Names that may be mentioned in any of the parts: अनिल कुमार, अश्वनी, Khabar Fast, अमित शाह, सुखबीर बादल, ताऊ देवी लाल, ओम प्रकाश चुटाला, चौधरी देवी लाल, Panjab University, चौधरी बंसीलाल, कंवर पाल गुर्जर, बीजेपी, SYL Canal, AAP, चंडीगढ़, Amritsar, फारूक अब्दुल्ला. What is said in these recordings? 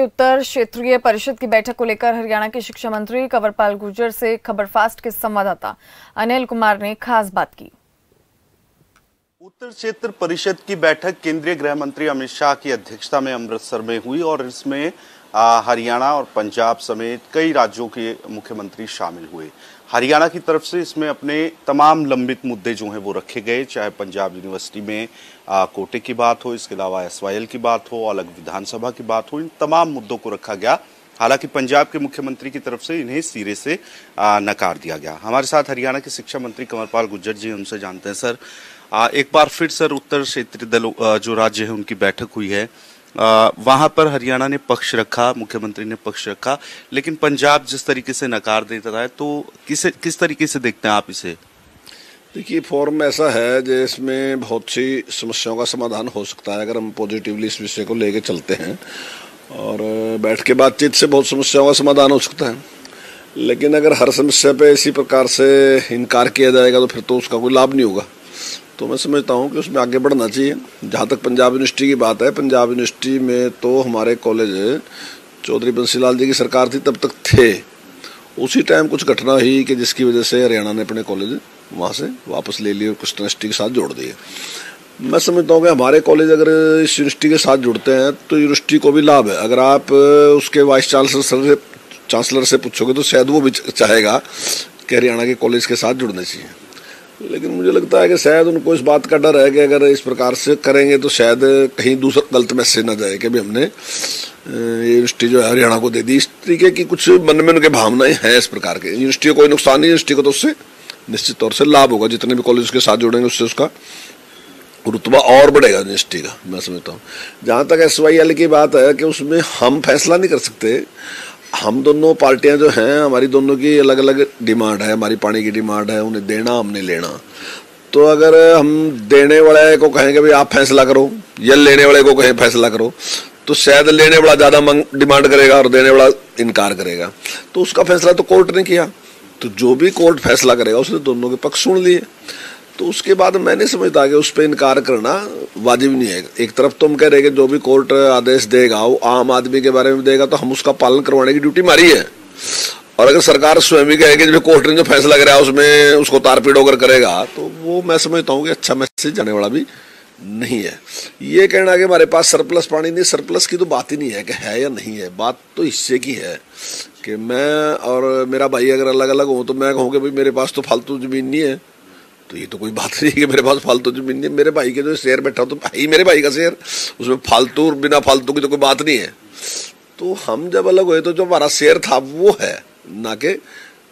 उत्तर क्षेत्रीय परिषद की बैठक को लेकर हरियाणा के शिक्षा मंत्री कंवर पाल गुर्जर से खबर फास्ट के संवाददाता अनिल कुमार ने खास बात की। उत्तर क्षेत्र परिषद की बैठक केंद्रीय गृह मंत्री अमित शाह की अध्यक्षता में अमृतसर में हुई और इसमें हरियाणा और पंजाब समेत कई राज्यों के मुख्यमंत्री शामिल हुए। हरियाणा की तरफ से इसमें अपने तमाम लंबित मुद्दे जो हैं वो रखे गए, चाहे पंजाब यूनिवर्सिटी में कोटे की बात हो, इसके अलावा SYL की बात हो, अलग विधानसभा की बात हो, इन तमाम मुद्दों को रखा गया। हालांकि पंजाब के मुख्यमंत्री की तरफ से इन्हें सिरे से नकार दिया गया। हमारे साथ हरियाणा के शिक्षा मंत्री कंवर पाल गुर्जर जी, उनसे जानते हैं। सर, एक बार फिर सर, उत्तर क्षेत्रीय दलों जो राज्य है उनकी बैठक हुई है, वहाँ पर हरियाणा ने पक्ष रखा, मुख्यमंत्री ने पक्ष रखा, लेकिन पंजाब जिस तरीके से नकार देता है, तो किस तरीके से देखते हैं आप इसे? देखिए, फॉर्म ऐसा है जिसमें बहुत सी समस्याओं का समाधान हो सकता है अगर हम पॉजिटिवली इस विषय को लेके चलते हैं, और बैठ के बातचीत से बहुत समस्याओं का समाधान हो सकता है। लेकिन अगर हर समस्या पर इसी प्रकार से इनकार किया जाएगा तो फिर तो उसका कोई लाभ नहीं होगा। तो मैं समझता हूँ कि उसमें आगे बढ़ना चाहिए। जहाँ तक पंजाब यूनिवर्सिटी की बात है, पंजाब यूनिवर्सिटी में तो हमारे कॉलेज चौधरी बंसीलाल जी की सरकार थी तब तक थे, उसी टाइम कुछ घटना हुई कि जिसकी वजह से हरियाणा ने अपने कॉलेज वहाँ से वापस ले लिए और कुछ यूनिवर्सिटी के साथ जोड़ दिए। मैं समझता हूँ कि हमारे कॉलेज अगर इस यूनिवर्सिटी के साथ जुड़ते हैं तो यूनिवर्सिटी को भी लाभ है। अगर आप उसके वाइस चांसलर से पूछोगे तो शायद वो भी चाहेगा कि हरियाणा के कॉलेज के साथ जुड़ना चाहिए। लेकिन मुझे लगता है कि शायद उनको इस बात का डर है कि अगर इस प्रकार से करेंगे तो शायद कहीं दूसरा गलत मैसेज ना जाए कि भी हमने यूनिवर्सिटी जो है हरियाणा को दे दी। इस तरीके की कुछ मन में उनके भावनाएं हैं इस प्रकार के। यूनिवर्सिटी को कोई नुकसान नहीं, यूनिवर्सिटी को तो उससे निश्चित तौर से लाभ होगा। जितने भी कॉलेज के साथ जुड़ेंगे उससे उसका रुतबा और बढ़ेगा यूनिवर्सिटी का, मैं समझता हूँ। जहाँ तक SYL की बात है कि उसमें हम फैसला नहीं कर सकते। हम दोनों पार्टियां जो हैं, हमारी दोनों की अलग अलग डिमांड है। हमारी पानी की डिमांड है, उन्हें देना, हमने लेना। तो अगर हम देने वाले को कहें कि भाई आप फैसला करो या लेने वाले को कहें फैसला करो, तो शायद लेने वाला ज़्यादा डिमांड करेगा और देने वाला इनकार करेगा। तो उसका फैसला तो कोर्ट ने किया, तो जो भी कोर्ट फैसला करेगा उसने दोनों के पक्ष सुन लिए। तो उसके बाद मैं नहीं समझता कि उस पर इनकार करना वाजिब नहीं है। एक तरफ तो हम कह रहे हैं कि जो भी कोर्ट आदेश देगा वो आम आदमी के बारे में देगा, तो हम उसका पालन करवाने की ड्यूटी मारी है। और अगर सरकार स्वयं ही कहेगी जो कोर्ट ने जो फैसला कराया उसमें उसको तारपीड़ होकर करेगा, तो वो मैं समझता हूँ कि अच्छा मैसेज जाने वाला भी नहीं है। ये कहना कि हमारे पास सरप्लस पानी नहीं, सरप्लस की तो बात ही नहीं है कि है या नहीं है। बात तो हिस्से की है कि मैं और मेरा भाई अगर अलग अलग हों तो मैं कहूँ कि भाई मेरे पास तो फालतू ज़मीन नहीं है, तो ये तो कोई बात नहीं है कि मेरे पास फालतू जमीन नहीं है। मेरे भाई के जो शेयर बैठा हो तो भाई मेरे भाई का शेयर, उसमें फालतू और बिना फालतू की तो कोई बात नहीं है। तो हम जब अलग हुए तो जो हमारा शेयर था वो है, ना कि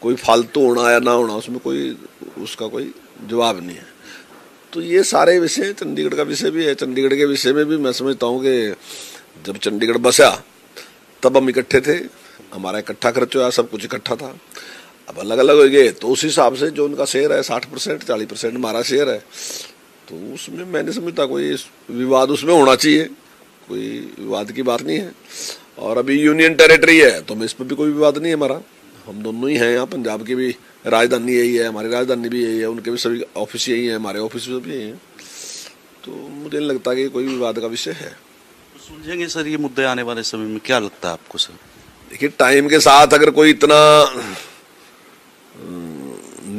कोई फालतू होना या ना होना, उसमें कोई उसका कोई जवाब नहीं है। तो ये सारे विषय, चंडीगढ़ का विषय भी है। चंडीगढ़ के विषय में भी मैं समझता हूँ कि जब चंडीगढ़ बसा तब हम इकट्ठे थे, हमारा इकट्ठा खर्च हुआ, सब कुछ इकट्ठा था। अब अलग अलग हो गए तो उस हिसाब से जो उनका शेयर है 60%, 40% हमारा शेयर है, तो उसमें मैं नहीं समझता कोई विवाद उसमें होना चाहिए। कोई विवाद की बात नहीं है। और अभी यूनियन टेरिटरी है तो हमें इस पर भी कोई विवाद नहीं है। हमारा, हम दोनों ही हैं यहाँ। पंजाब की भी राजधानी यही है, हमारी राजधानी भी यही है, उनके भी सभी ऑफिस यही हैं, हमारे ऑफिस में भी यही हैं। तो मुझे नहीं लगता कि कोई विवाद का विषय है। सुलझेंगे सर ये मुद्दे आने वाले समय में, क्या लगता है आपको सर? देखिए, टाइम के साथ अगर कोई इतना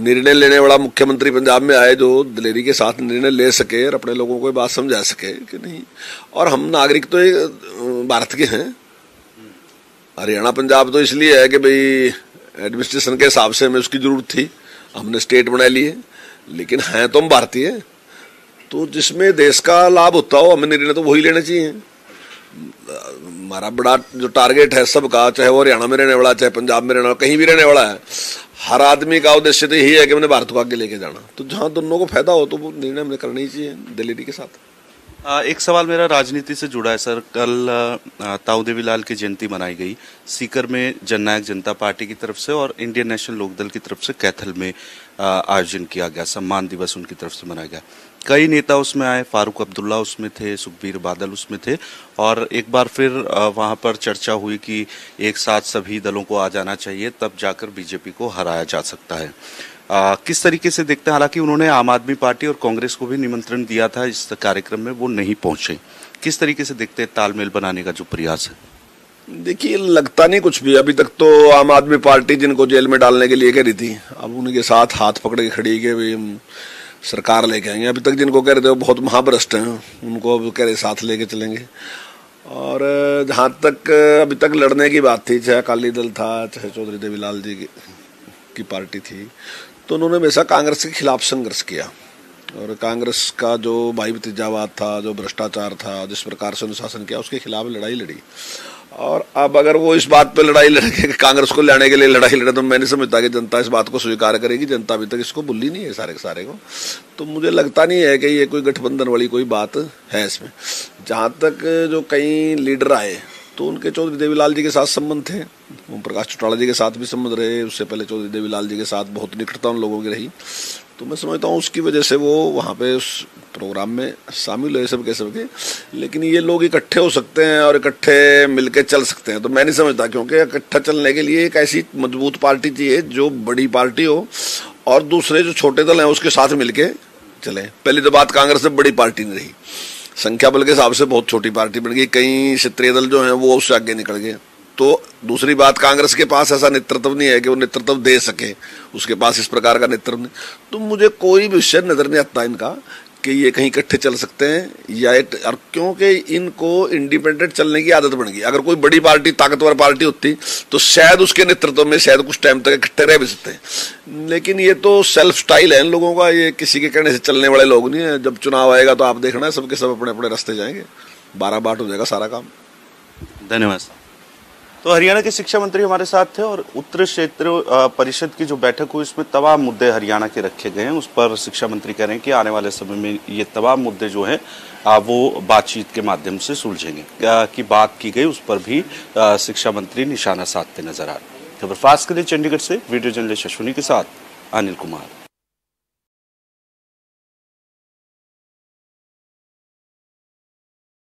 निर्णय लेने वाला मुख्यमंत्री पंजाब में आए जो दिलेरी के साथ निर्णय ले सके और अपने लोगों को बात समझा सके कि नहीं। और हम नागरिक तो भारत के हैं। हरियाणा पंजाब तो इसलिए है कि भाई एडमिनिस्ट्रेशन के हिसाब से हमें उसकी ज़रूरत थी, हमने स्टेट बना लिए, लेकिन हैं तो हम भारतीय। तो जिसमें देश का लाभ होता हो हमें निर्णय तो वही लेना चाहिए। हमारा बड़ा जो टारगेट है सबका, चाहे वो हरियाणा में रहने वाला, चाहे पंजाब में रहने वाला, कहीं भी रहने वाला है, हर आदमी का उद्देश्य तो यही है कि मैंने भारत को आगे लेके जाना। तो जहाँ दोनों को फायदा हो तो वो निर्णय हमें करना ही चाहिए दिलेरी के साथ। एक सवाल मेरा राजनीति से जुड़ा है सर। कल ताऊ देवी लाल की जयंती मनाई गई सीकर में, जननायक जनता पार्टी की तरफ से और इंडियन नेशनल लोकदल की तरफ से कैथल में आयोजन किया गया, सम्मान दिवस उनकी तरफ से मनाया गया। कई नेता उसमें आए, फारूक अब्दुल्ला उसमें थे, सुखबीर बादल उसमें थे, और एक बार फिर वहाँ पर चर्चा हुई कि एक साथ सभी दलों को आ जाना चाहिए, तब जाकर बीजेपी को हराया जा सकता है। किस तरीके से देखते हैं? हालांकि उन्होंने आम आदमी पार्टी और कांग्रेस को भी निमंत्रण दिया था इस कार्यक्रम में, वो नहीं पहुंचे। किस तरीके से देखते हैं तालमेल बनाने का जो प्रयास है? देखिए लगता नहीं कुछ भी। अभी तक तो आम आदमी पार्टी जिनको जेल में डालने के लिए कह रही थी, अब उनके साथ हाथ पकड़ के खड़ी के भी सरकार लेके आएंगे। अभी तक जिनको कह रहे थे वो बहुत महाभ्रष्ट हैं, उनको अब कह रहे साथ लेके चलेंगे। और जहाँ तक अभी तक लड़ने की बात थी, चाहे अकाली दल था, चाहे चौधरी देवी लाल जी की पार्टी थी, तो उन्होंने हमेशा कांग्रेस के खिलाफ संघर्ष किया। और कांग्रेस का जो भाई भतीजावाद था, जो भ्रष्टाचार था, जिस प्रकार से अनुशासन किया, उसके खिलाफ लड़ाई लड़ी। और अब अगर वो इस बात पर लड़ाई लड़े, कांग्रेस को लाने के लिए लड़ाई लड़े, तो मैं नहीं समझता कि जनता इस बात को स्वीकार करेगी। जनता अभी तक इसको भूली नहीं है सारे के सारे को। तो मुझे लगता नहीं है कि ये कोई गठबंधन वाली कोई बात है इसमें। जहाँ तक जो कई लीडर आए तो उनके चौधरी देवीलाल जी के साथ संबंध थे, ओम प्रकाश चुटाला जी के साथ भी संबंध रहे, उससे पहले चौधरी देवीलाल जी के साथ बहुत निकटता उन लोगों की रही। तो मैं समझता हूँ उसकी वजह से वो वहाँ पे उस प्रोग्राम में शामिल हुए सब के सब के। लेकिन ये लोग इकट्ठे हो सकते हैं और इकट्ठे मिलके चल सकते हैं, तो मैं नहीं समझता। क्योंकि इकट्ठा चलने के लिए एक ऐसी मजबूत पार्टी चाहिए जो बड़ी पार्टी हो और दूसरे जो छोटे दल हैं उसके साथ मिलके चलें। पहली तो बात, कांग्रेस में बड़ी पार्टी नहीं रही, संख्या बल के हिसाब से बहुत छोटी पार्टी बन गई। कई क्षेत्रीय दल जो हैं वो उससे आगे निकल गए। तो दूसरी बात, कांग्रेस के पास ऐसा नेतृत्व नहीं है कि वो नेतृत्व दे सके, उसके पास इस प्रकार का नेतृत्व नहीं। तो मुझे कोई भी विषय नजर नहीं आता इनका कि ये कहीं इकट्ठे चल सकते हैं या क्योंकि इनको इंडिपेंडेंट चलने की आदत बन गई। अगर कोई बड़ी पार्टी, ताकतवर पार्टी होती तो शायद उसके नेतृत्व में शायद कुछ टाइम तक इकट्ठे रह भी सकते हैं। लेकिन ये तो सेल्फ स्टाइल है इन लोगों का, ये किसी के कहने से चलने वाले लोग नहीं है। जब चुनाव आएगा तो आप देखना है सबके सब अपने अपने रास्ते जाएंगे, बारह बाट हो जाएगा सारा काम। धन्यवाद। तो हरियाणा के शिक्षा मंत्री हमारे साथ थे और उत्तर क्षेत्र परिषद की जो बैठक हुई उसमें तमाम मुद्दे हरियाणा के रखे गए हैं। उस पर शिक्षा मंत्री कह रहे हैं कि आने वाले समय में ये तमाम मुद्दे जो हैं वो बातचीत के माध्यम से सुलझेंगे की बात की गई। उस पर भी शिक्षा मंत्री निशाना साधते नजर आ रहे। खबर फास्ट के लिए चंडीगढ़ से वीडियो जर्नलिस्ट अश्वनी के साथ अनिल कुमार।